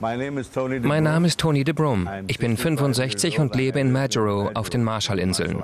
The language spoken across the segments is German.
Mein Name ist Tony de Brum. Ich bin 65 und lebe in Majuro auf den Marshallinseln.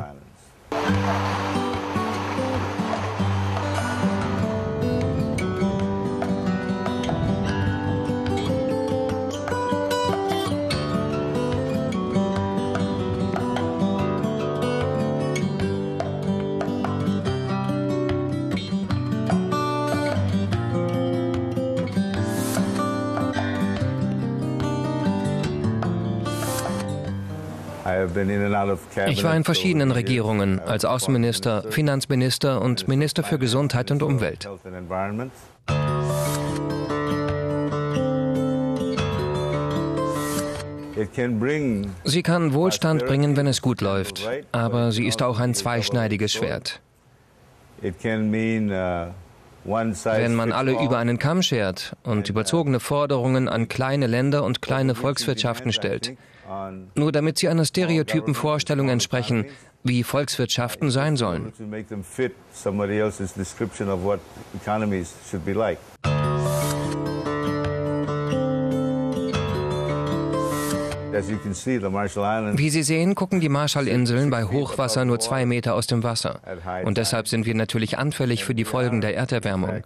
Ich war in verschiedenen Regierungen, als Außenminister, Finanzminister und Minister für Gesundheit und Umwelt. Sie kann Wohlstand bringen, wenn es gut läuft, aber sie ist auch ein zweischneidiges Schwert. Wenn man alle über einen Kamm schert und überzogene Forderungen an kleine Länder und kleine Volkswirtschaften stellt, nur damit sie einer stereotypen Vorstellung entsprechen, wie Volkswirtschaften sein sollen. Wie Sie sehen, gucken die Marshallinseln bei Hochwasser nur 2 Meter aus dem Wasser. Und deshalb sind wir natürlich anfällig für die Folgen der Erderwärmung.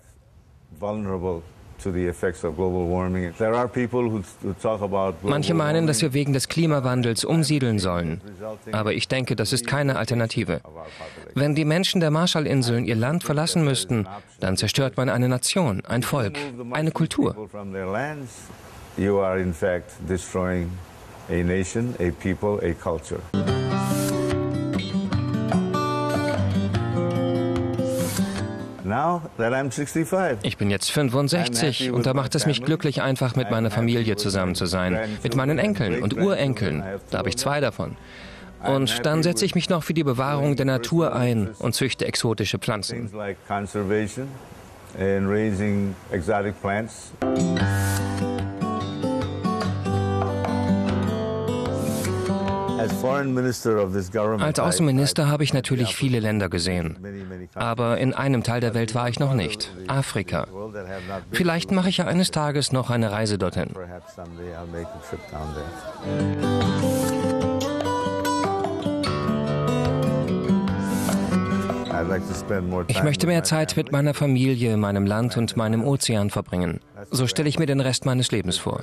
Manche meinen, dass wir wegen des Klimawandels umsiedeln sollen. Aber ich denke, das ist keine Alternative. Wenn die Menschen der Marshallinseln ihr Land verlassen müssten, dann zerstört man eine Nation, ein Volk, eine Kultur. A nation, a people, a culture. Ich bin jetzt 65 und da macht es mich glücklich, einfach mit meiner Familie zusammen zu sein, mit meinen Enkeln und Urenkeln, da habe ich 2 davon. Und dann setze ich mich noch für die Bewahrung der Natur ein und züchte exotische Pflanzen. Als Außenminister habe ich natürlich viele Länder gesehen. Aber in einem Teil der Welt war ich noch nicht, Afrika. Vielleicht mache ich ja eines Tages noch eine Reise dorthin. Ich möchte mehr Zeit mit meiner Familie, meinem Land und meinem Ozean verbringen. So stelle ich mir den Rest meines Lebens vor.